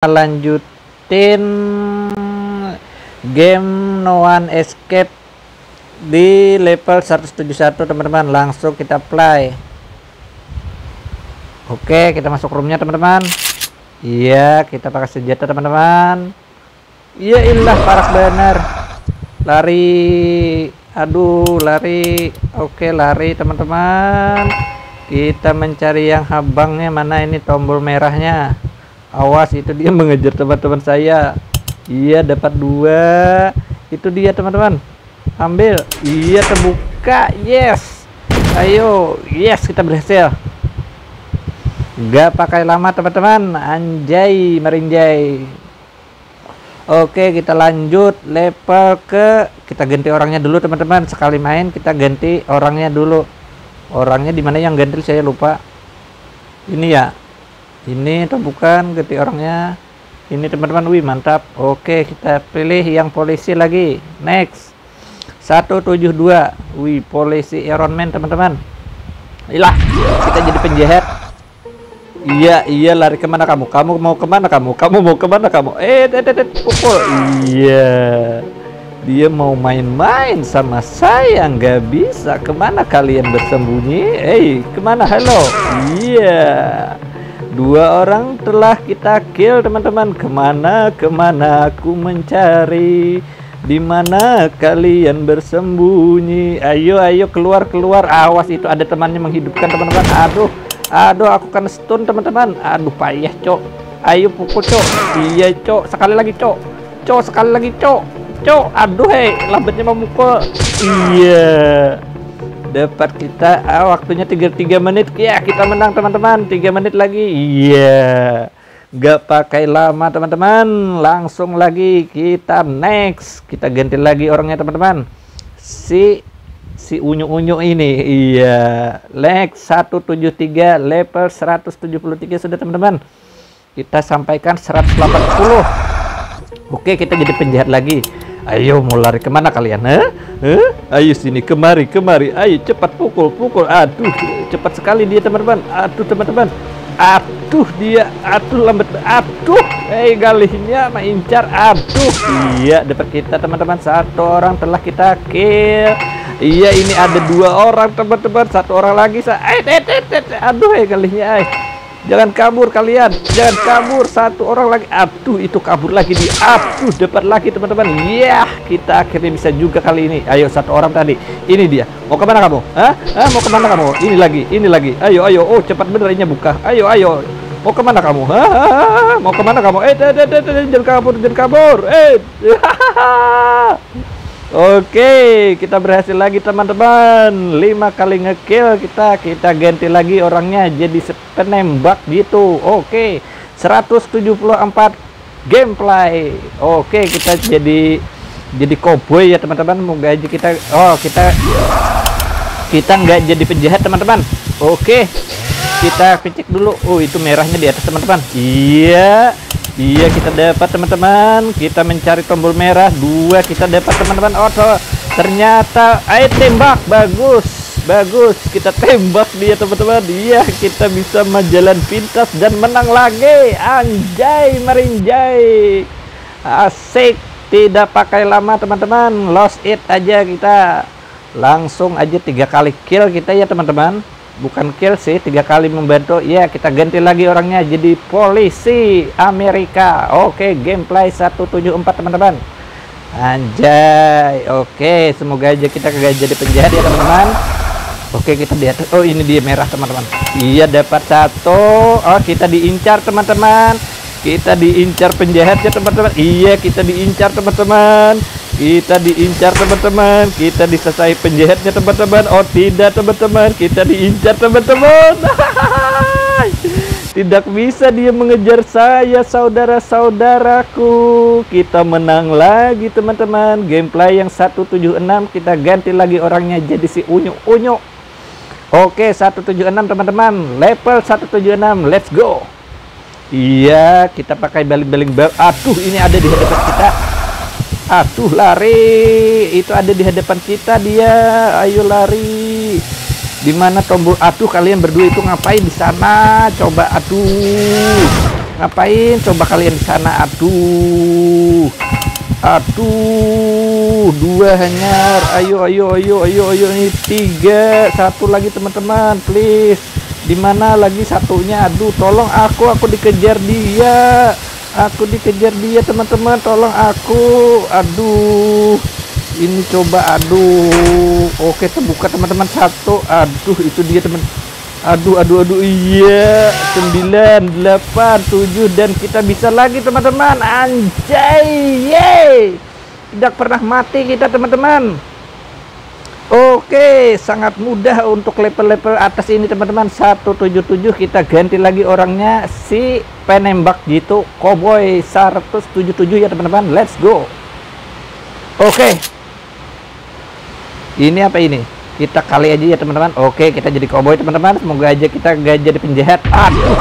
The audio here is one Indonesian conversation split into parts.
Lanjutin game No One Escape di level 171 teman-teman. Langsung kita play. Oke, kita masuk roomnya teman-teman. Iya, kita pakai senjata teman-teman. Ya ilah, parah bener. Lari, aduh lari. Oke, lari teman-teman. Kita mencari yang habangnya. Mana ini tombol merahnya? Awas, itu dia mengejar teman-teman saya. Iya, dapat dua. Itu dia teman-teman, ambil. Iya, terbuka. Yes, ayo. Yes, kita berhasil. Gak pakai lama teman-teman. Anjay merinjay. Oke, kita lanjut level ke, kita ganti orangnya dulu teman-teman. Sekali main kita ganti orangnya dulu. Orangnya dimana yang ganti saya lupa. Ini ya, ini atau bukan, ganti orangnya ini teman-teman. Wih, mantap. Oke, kita pilih yang polisi lagi. Next 172. Wih, polisi Iron Man teman-teman. Ilah, kita jadi penjahat. Iya iya, lari kemana kamu? Kamu mau kemana kamu? Kamu mau kemana kamu? Pukul. Iya, dia mau main-main sama saya. Nggak bisa. Kemana kalian bersembunyi? Kemana? Halo. Iya, dua orang telah kita kill teman-teman. Kemana aku mencari, dimana kalian bersembunyi? Ayo keluar. Awas, itu ada temannya menghidupkan teman-teman. Aduh aku kan stun teman-teman. Aduh payah cok. Ayo pukul cok. Iya cok, sekali lagi cok. Cok, aduh hei, lambatnya memukul. Iya, dapat kita. Waktunya 33 menit ya, kita menang teman-teman. 3 menit lagi. Iya, nggak pakai lama teman-teman. Langsung lagi kita next, kita ganti lagi orangnya teman-teman. Si unyu-unyu ini. Iya, next 173 level 173 sudah teman-teman. Kita sampaikan 180. Oke, kita jadi penjahat lagi. Ayo, mau lari kemana kalian? Ayo sini, kemari. Ayo cepat, pukul. Aduh, cepat sekali dia teman-teman. Aduh dia. Aduh lambat. Aduh, galihnya mengincar. Aduh. Iya, dapat kita teman-teman. Satu orang telah kita kill. Iya, ini ada dua orang teman-teman. Satu orang lagi. Aduh, galihnya. Jangan kabur kalian, jangan kabur. Satu orang lagi. Aduh, itu kabur lagi dia. Aduh, dapat lagi teman-teman. Yah, kita akhirnya bisa juga kali ini. Ayo, satu orang tadi. Ini dia. Mau kemana kamu? Mau kemana kamu? Ini lagi. Ayo. Oh, cepat bener ini buka. Ayo. Mau kemana kamu? Mau kemana kamu? Jangan kabur. Oke, kita berhasil lagi teman-teman. 5 kali ngekill kita ganti lagi orangnya jadi penembak gitu. Oke, 174 gameplay. Oke, kita jadi cowboy ya teman-teman. Mau gaji kita. Oh, kita nggak jadi penjahat teman-teman. Oke, kita picik dulu. Oh, itu merahnya di atas teman-teman. Iya, kita dapat teman-teman. Kita mencari tombol merah. 2 kita dapat teman-teman. Oh, ternyata tembak. Bagus. Kita tembak dia teman-teman. Iya, kita bisa menjalan pintas dan menang lagi. Anjay merinjay. Asik, tidak pakai lama teman-teman. Lost it aja kita. Langsung aja 3 kali kill kita ya teman-teman. Bukan kill sih, 3 kali membantu. Ya, kita ganti lagi orangnya jadi polisi Amerika. Oke, gameplay 174 teman-teman. Anjay. Oke, semoga aja kita kagak jadi penjahat ya teman-teman. Oke, kita lihat. Oh, ini dia merah teman-teman. Iya, dapat 1. Oh, kita diincar teman-teman. Kita diincar penjahat ya teman-teman. Iya, kita diincar teman-teman. Kita disesai penjahatnya teman-teman. Oh tidak teman-teman, kita diincar teman-teman. Tidak bisa dia mengejar saya saudara-saudaraku. Kita menang lagi teman-teman. Gameplay yang 176 kita ganti lagi orangnya jadi si unyu-unyu. Oke, 176 teman-teman. Level 176, let's go. Iya, kita pakai baling-baling. Aduh, ini ada di hadapan kita. Aduh, lari. Itu ada di hadapan kita dia. Ayo lari. Dimana tombol? Aduh, kalian berdua itu ngapain di sana? Coba, aduh. Ngapain coba kalian di sana? Aduh, aduh, dua hanyar. Ayo, ayo, ayo, ayo, ayo. Ini tiga, satu lagi teman-teman, please. Dimana lagi satunya? Aduh, tolong aku dikejar dia. Aku dikejar dia teman-teman, tolong aku. Aduh, ini coba. Aduh, oke terbuka teman-teman, satu. Aduh, itu dia teman. Aduh, aduh, aduh, iya, 9, 8, 7, dan kita bisa lagi teman-teman. Anjay, yeay, tidak pernah mati kita teman-teman. Oke, sangat mudah untuk level-level atas ini teman-teman. 177 kita ganti lagi orangnya, si penembak gitu, Cowboy 177 ya teman-teman, let's go. Oke, ini apa ini? Kita kali aja ya teman-teman. Oke, kita jadi cowboy teman-teman. Semoga aja kita gak jadi penjahat. Aduh,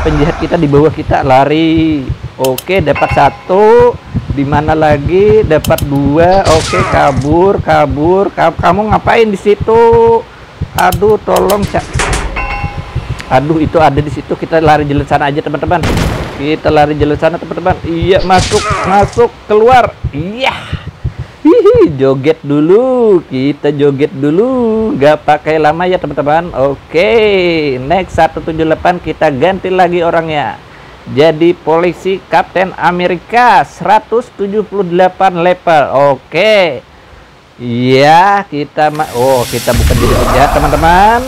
penjahat kita di bawah kita, lari. Oke, dapat satu. Dimana lagi? Dapat dua. Oke, kabur, kabur. Kamu ngapain di situ? Aduh, tolong. Aduh, itu ada di situ. Kita lari jalan sana aja teman-teman. Kita lari jalan sana teman-teman. Iya, masuk, masuk, keluar. Iya. Hihi, joget dulu, kita joget dulu, nggak pakai lama ya teman-teman. Oke, next 178 kita ganti lagi orangnya, jadi polisi Kapten Amerika 178 level. Oke, iya kita oh kita bukan jadi penjahat teman-teman.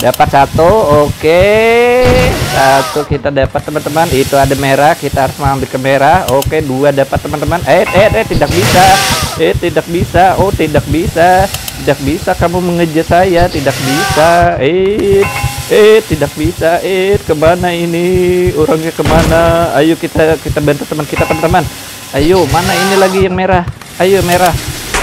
Dapat satu, oke, satu kita dapat teman-teman. Itu ada merah, kita harus mengambil ke merah. Oke, dua dapat teman-teman. Tidak bisa, tidak bisa, oh tidak bisa, tidak bisa. Kamu mengejar saya, tidak bisa, tidak bisa, kemana ini orangnya, kemana? Ayo kita bantu teman kita teman-teman. Ayo, mana ini lagi yang merah? Ayo merah,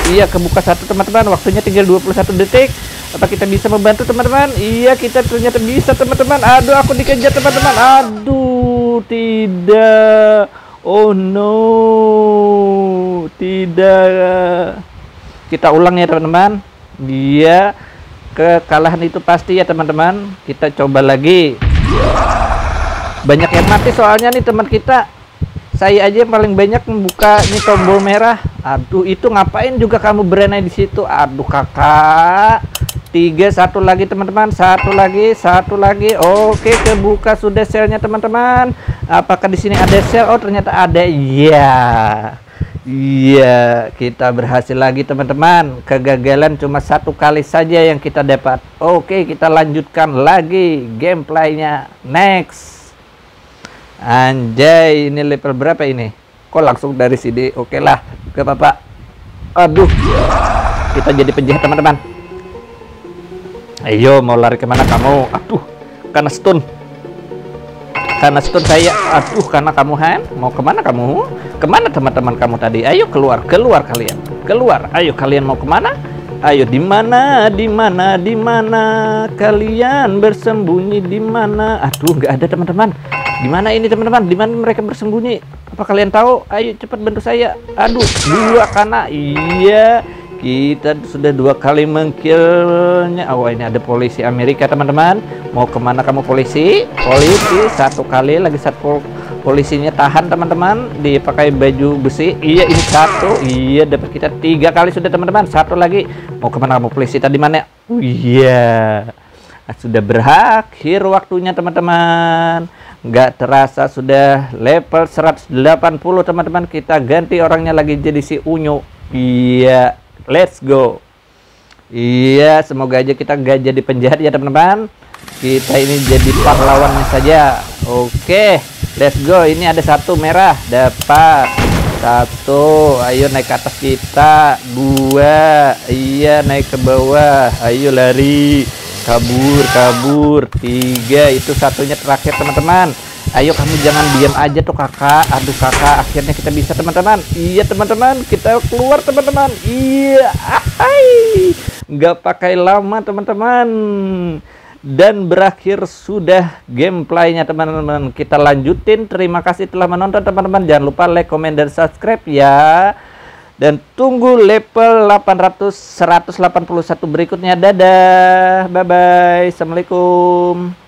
iya kebuka satu teman-teman. Waktunya tinggal 21 detik. Apa kita bisa membantu teman-teman? Iya, kita ternyata bisa teman-teman. Aduh, aku dikejar teman-teman. Aduh, tidak. Oh no, tidak. Kita ulang ya teman-teman. Dia kekalahan itu pasti ya teman-teman. Kita coba lagi. Banyak yang mati soalnya nih teman kita. Saya aja yang paling banyak membuka nih tombol merah. Aduh, itu ngapain juga kamu berenai di situ? Aduh, kakak. Tiga, satu lagi teman-teman, satu lagi, satu lagi. Oke, kebuka sudah selnya teman-teman. Apakah di sini ada sel? Oh, ternyata ada. Iya, iya, kita berhasil lagi teman-teman. Kegagalan cuma satu kali saja yang kita dapat. Oke, kita lanjutkan lagi gameplaynya. Next. Anjay, ini level berapa ini? Kok langsung dari sini? Oke lah, gak apa-apa. Aduh, kita jadi penjahat teman-teman. Ayo, mau lari kemana kamu? Aduh, karena stun. Karena stun saya. Aduh, karena kamu Han. Mau kemana kamu? Kemana teman-teman kamu tadi? Ayo keluar, keluar kalian. Keluar, ayo kalian mau kemana? Ayo, di mana kalian bersembunyi, di mana? Aduh, nggak ada teman-teman. Gimana ini teman-teman? Di mana mereka bersembunyi? Apa kalian tahu? Ayo cepat bantu saya. Aduh, dua karena iya, kita sudah dua kali mengkillnya. Oh, ini ada polisi Amerika teman-teman. Mau kemana kamu polisi? Polisi satu kali lagi, satu polisinya tahan teman-teman. Dipakai baju besi. Iya, ini satu. Iya, dapat kita tiga kali sudah teman-teman. Satu lagi. Mau kemana kamu polisi tadi mana? Oh iya. Sudah berakhir waktunya teman-teman. Nggak terasa sudah level 180 teman-teman. Kita ganti orangnya lagi jadi si Unyu. Iya, let's go. Iya, semoga aja kita nggak jadi penjahat ya teman-teman. Kita ini jadi pahlawannya saja. Oke, let's go. Ini ada satu merah, dapat satu. Ayo naik ke atas kita. Dua, iya naik ke bawah. Ayo lari, kabur, kabur. Tiga, itu satunya terakhir teman-teman. Ayo kamu jangan diam aja tuh kakak. Aduh kakak, akhirnya kita bisa teman-teman. Iya teman-teman, kita keluar teman-teman. Iya, ahai. Nggak pakai lama teman-teman. Dan berakhir sudah gameplaynya teman-teman. Kita lanjutin. Terima kasih telah menonton teman-teman. Jangan lupa like, comment, dan subscribe ya. Dan tunggu level 800 181 berikutnya. Dadah. Bye-bye. Assalamualaikum.